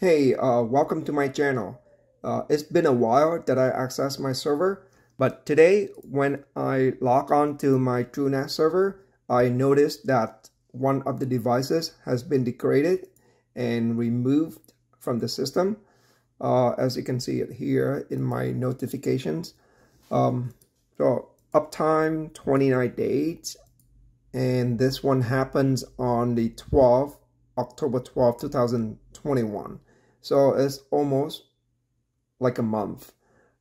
Hey, welcome to my channel. It's been a while that I accessed my server, but today when I log on to my TrueNAS server, I noticed that one of the devices has been degraded and removed from the system. As you can see it here in my notifications. So uptime 29 days, and this one happens on the October 12, 2021. So it's almost like a month,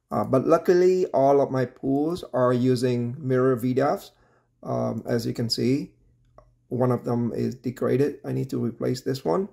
but luckily all of my pools are using mirror VDEVs. As you can see, one of them is degraded. I need to replace this one,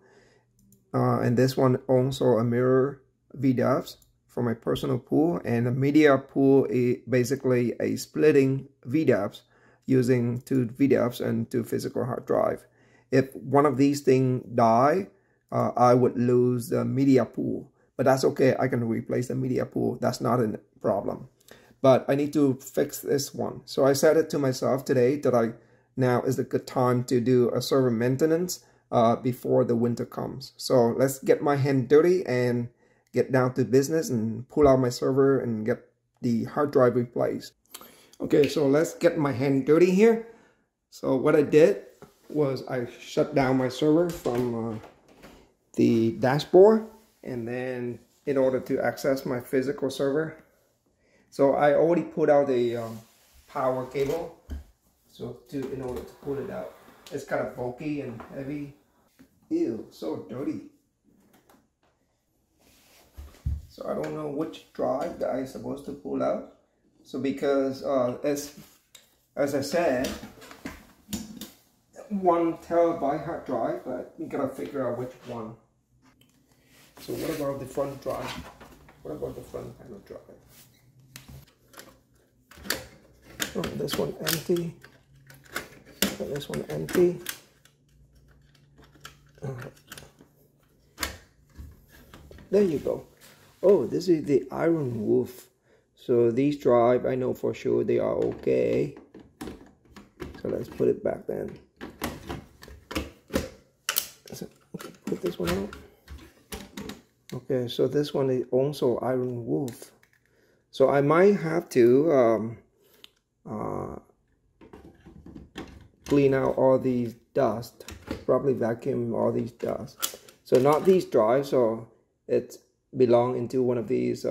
and this one also a mirror VDEVs for my personal pool, and the media pool is basically a splitting VDEVs using two VDEVs and two physical hard drive. If one of these things die, I would lose the media pool, but that's okay. I can replace the media pool. That's not a problem, but I need to fix this one. So I said it to myself today that now is a good time to do a server maintenance before the winter comes. So let's get my hand dirty and get down to business and pull out my server and get the hard drive replaced. Okay, so let's get my hand dirty here. So what I did was I shut down my server from the dashboard, and then in order to access my physical server. So I already pulled out the power cable, so in order to pull it out. It's kind of bulky and heavy. Ew, so dirty. So I don't know which drive that I'm supposed to pull out. So because as I said, 1 terabyte hard drive, but you gotta figure out which one. So what about the front drive? What about the front panel drive? Oh, this one empty. Oh, this one empty. There you go. Oh, this is the Iron Wolf. So these drive, I know for sure they are okay. So let's put it back then. Put this one out. Okay, so this one is also Iron Wolf. So I might have to clean out all these dust, probably vacuum all these dust. So not these dry, so it belongs into one of these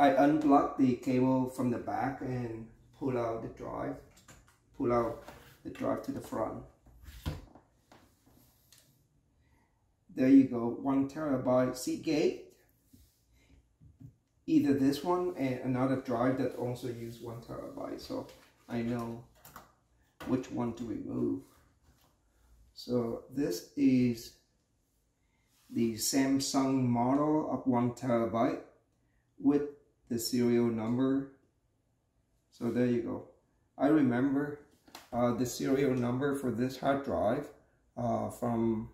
I unplugged the cable from the back and pull out the drive to the front. There you go, 1 terabyte Seagate. Either this one and another drive that also use 1 terabyte, so I know which one to remove. So this is the Samsung model of 1 terabyte with the serial number. So there you go. I remember the serial number for this hard drive from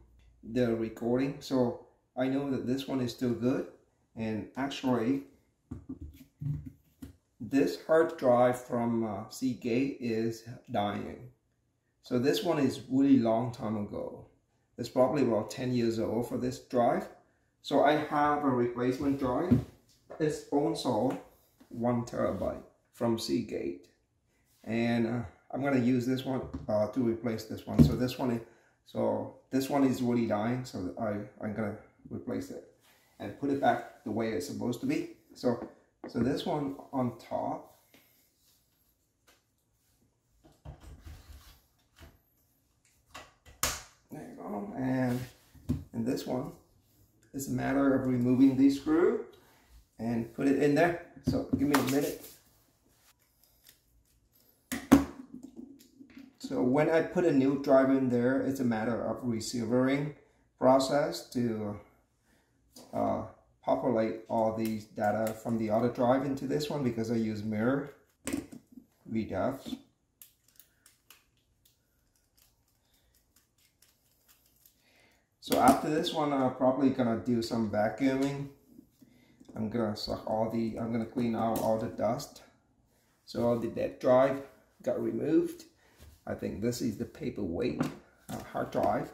the recording, so I know that this one is still good. And actually this hard drive from Seagate is dying, so this one is really long time ago. It's probably about 10 years old for this drive, so I have a replacement drive. It's also 1 terabyte from Seagate, and I'm gonna use this one to replace this one. So this one is really dying, so I'm gonna replace it and put it back the way it's supposed to be. So this one on top. There you go, and this one. It's a matter of removing these screws and put it in there. So give me a minute. So when I put a new drive in there, it's a matter of resilvering process to populate all these data from the other drive into this one, because I use mirror VDEVs. So after this one, I'm probably gonna do some vacuuming. I'm gonna clean out all the dust. So all the dead drive got removed. I think this is the paperweight hard drive.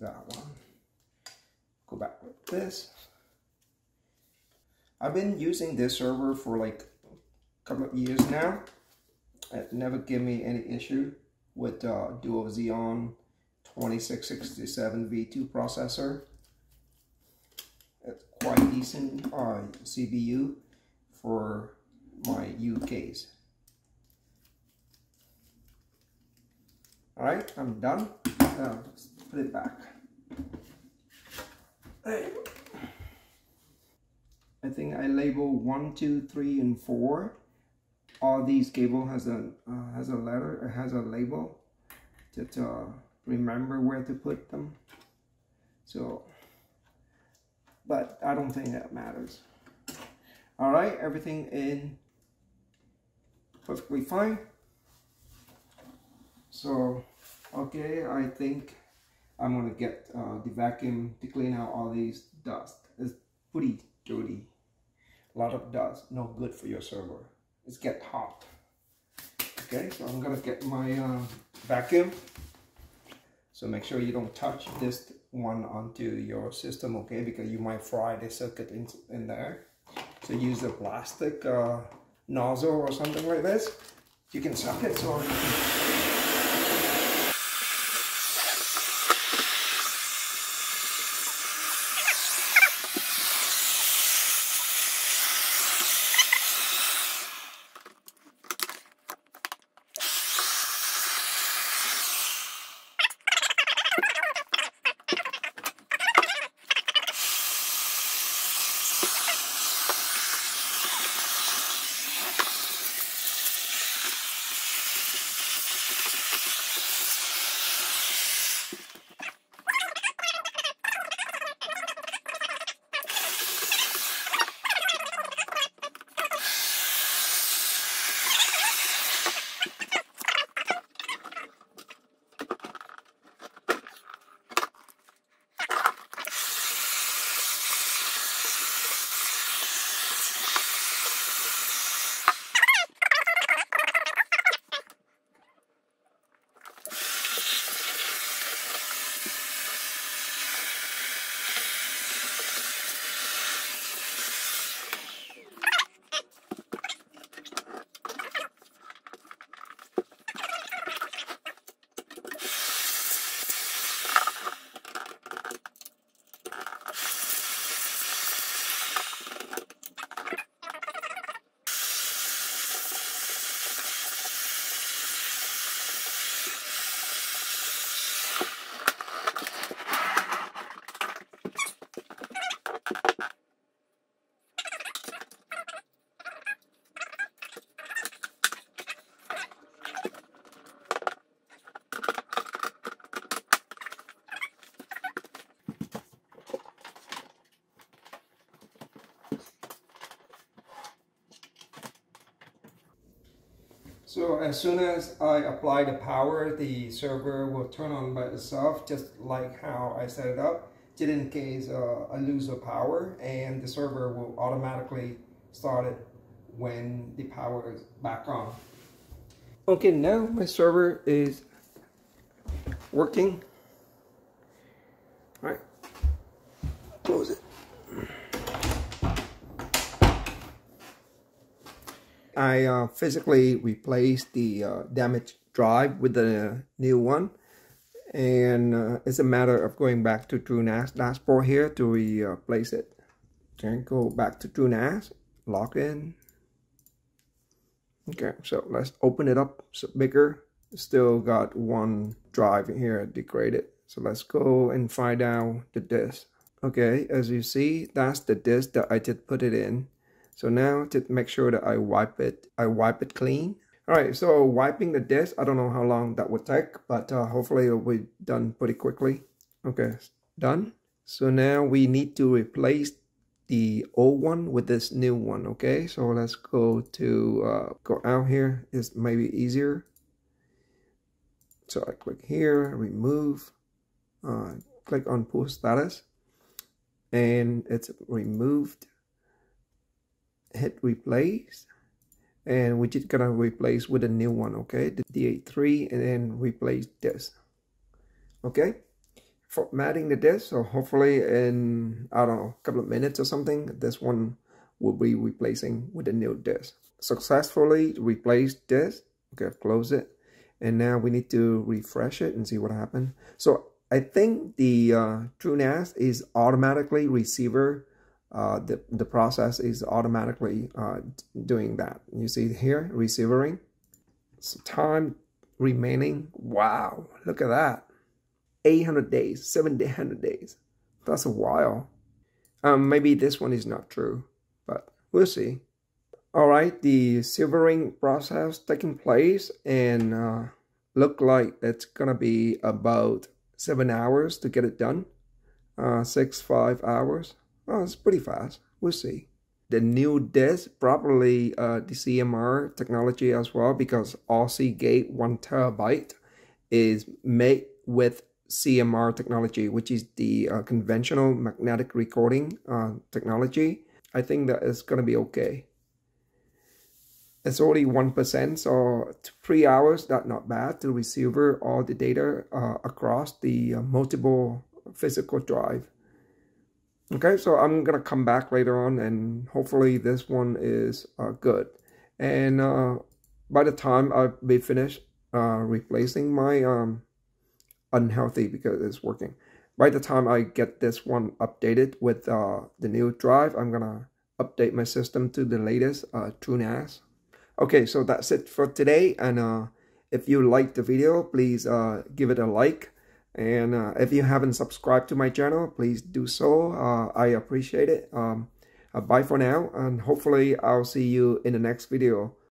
That one. Go back with this. I've been using this server for like a couple of years now. It never gave me any issue with dual Xeon 2667 V2 processor. It's quite decent CPU for my UKs. Alright, I'm done. Let's put it back. Hey. I think I label 1, 2, 3, and 4. All these cable has a letter, it has a label to remember where to put them. So, but I don't think that matters. All right, everything in perfectly fine. So, okay, I think I'm gonna get the vacuum to clean out all these dust. It's pretty dirty, a lot of dust, no good for your server. It's get hot. Okay, so I'm gonna get my vacuum. So make sure you don't touch this one onto your system, okay? Because you might fry the circuit in there. So use a plastic nozzle or something like this. You can suck it. So as soon as I apply the power, the server will turn on by itself, just like how I set it up, just in case I lose the power, and the server will automatically start it when the power is back on. Okay, now my server is working. All right, close it. I physically replaced the damaged drive with the new one, and it's a matter of going back to TrueNAS dashboard here to replace it. Okay, go back to TrueNAS, log in. Okay, so let's open it up bigger. Still got one drive here degraded, so let's go and find out the disk. Okay, as you see, that's the disk that I just put it in. So now to make sure that I wipe it clean. All right, so wiping the disk, I don't know how long that would take, but hopefully it'll be done pretty quickly. Okay, done. So now we need to replace the old one with this new one, okay? So let's go to, go out here, it's maybe easier. So I click here, remove, click on pool status, and it's removed. Hit replace, and we're just gonna replace with a new one, okay? The DA3, and then replace this, okay? Formatting the disk, so hopefully in, I don't know, a couple of minutes or something, this one will be replacing with a new disk. Successfully replaced disk, okay, close it, and now we need to refresh it and see what happened. So I think the TrueNAS is automatically receiver. The process is automatically doing that. You see here, receivering. So time remaining. Wow, look at that. 800 days, 700 days. That's a while. Maybe this one is not true, but we'll see. All right, the silvering process taking place, and look like it's gonna be about 7 hours to get it done. 5 hours. Oh, it's pretty fast. We'll see. The new disk, probably the CMR technology as well, because all Seagate 1 terabyte is made with CMR technology, which is the conventional magnetic recording technology. I think that it's going to be okay. It's only 1%, so 3 hours, that's not bad, to receive all the data across the multiple physical drive. Okay, so I'm gonna come back later on, and hopefully this one is good. And by the time I'll be finished replacing my unhealthy, because it's working. By the time I get this one updated with the new drive, I'm gonna update my system to the latest TrueNAS. Okay, so that's it for today. And if you liked the video, please give it a like. And if you haven't subscribed to my channel, please do so. I appreciate it. Bye for now, and hopefully I'll see you in the next video.